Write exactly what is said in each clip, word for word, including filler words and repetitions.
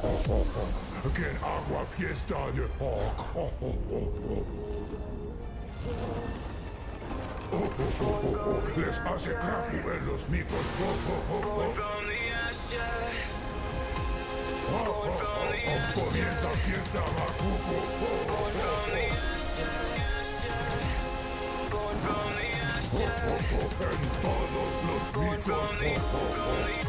¡Qué agua fiesta de Hawk! Oh, oh, oh, oh. Oh, oh, oh, oh, oh. ¡Les hace crack ver los micos! Oh, oh, oh, oh. Oh, oh, oh. ¡Comienza fiesta, Macuco! Oh, oh, oh. ¡En todos los micos! Oh, oh, oh. Oh, oh, oh, oh, oh.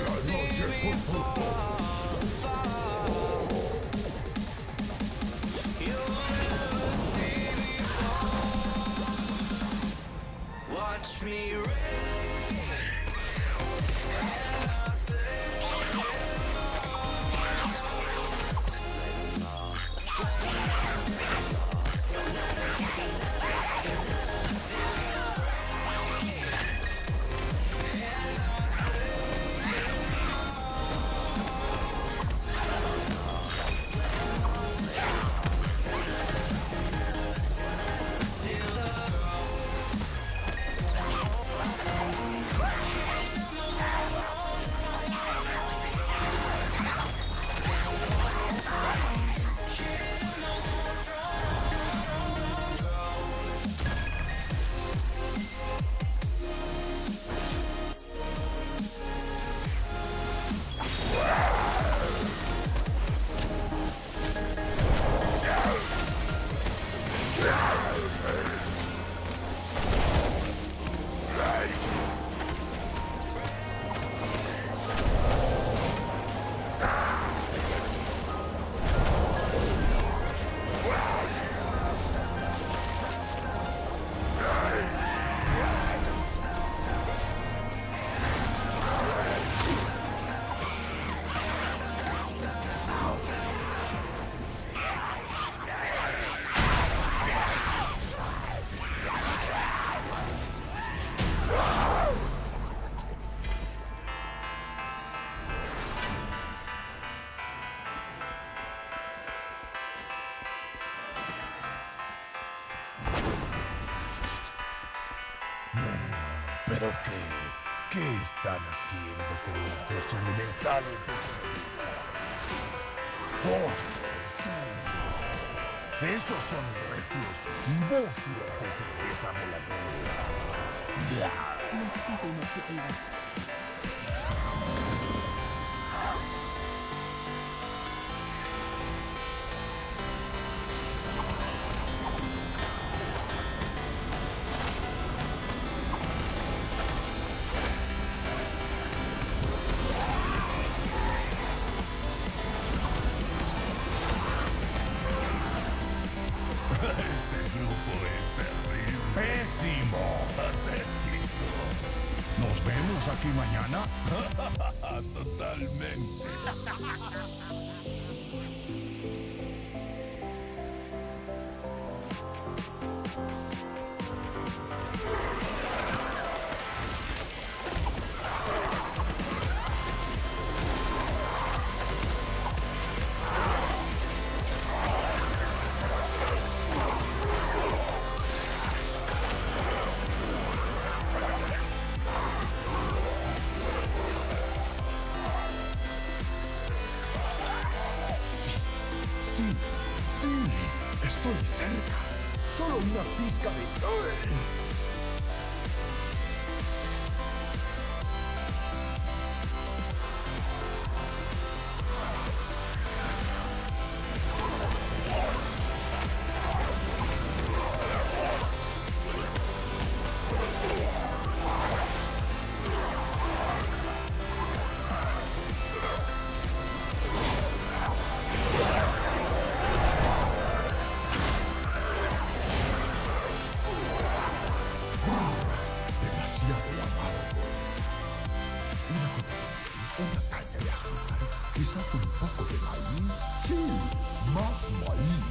noche. Oh, oh, oh. Watch me rain. ¿Pero qué? ¿Qué están haciendo con nuestros elementales de cerveza? ¡Oh! ¡Esos son nuestros monstruos de cerveza voladora! ¡Ya! Necesito unos que tengas. ¿Nos vemos aquí mañana? Totalmente. Estoy cerca. Solo una pizca de... ¡Ay! Una caña de azúcar, quizás un poco de maíz. Sí, más maíz.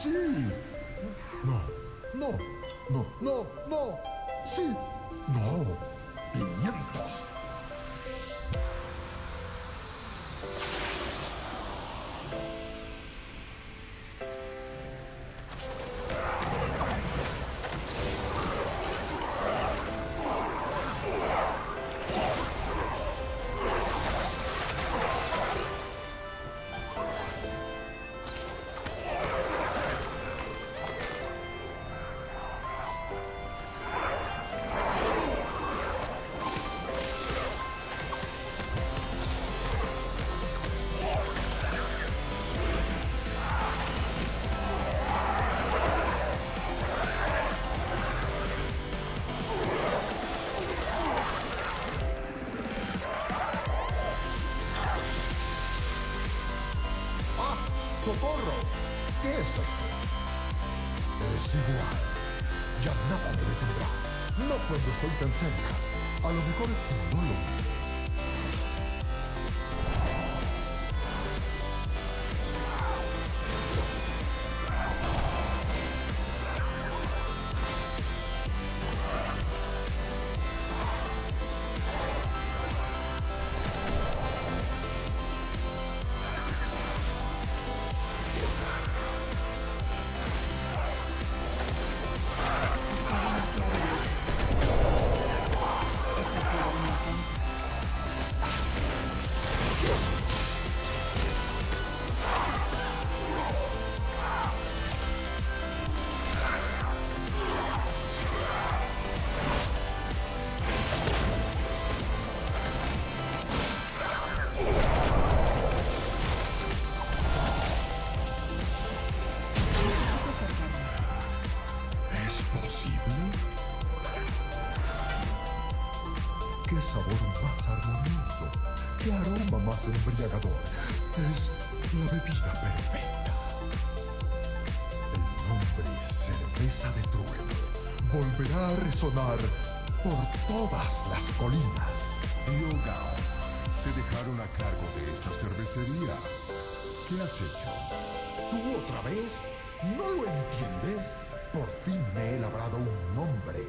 Sí. No, no, no, no, no. Sí. No. Pimientos. ¡Socorro! ¿Qué es eso? Es igual. Ya nada me detendrá. No cuando estoy tan cerca. A lo mejor es un nuevo. ¡Qué sabor más armonioso! ¡Qué aroma más embriagador! ¡Es la bebida perfecta! El nombre Cerveza de Trueno volverá a resonar por todas las colinas. Yogao, te dejaron a cargo de esta cervecería. ¿Qué has hecho? ¿Tú otra vez? ¿No lo entiendes? Por fin me he labrado un nombre.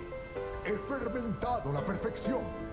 He fermentado la perfección.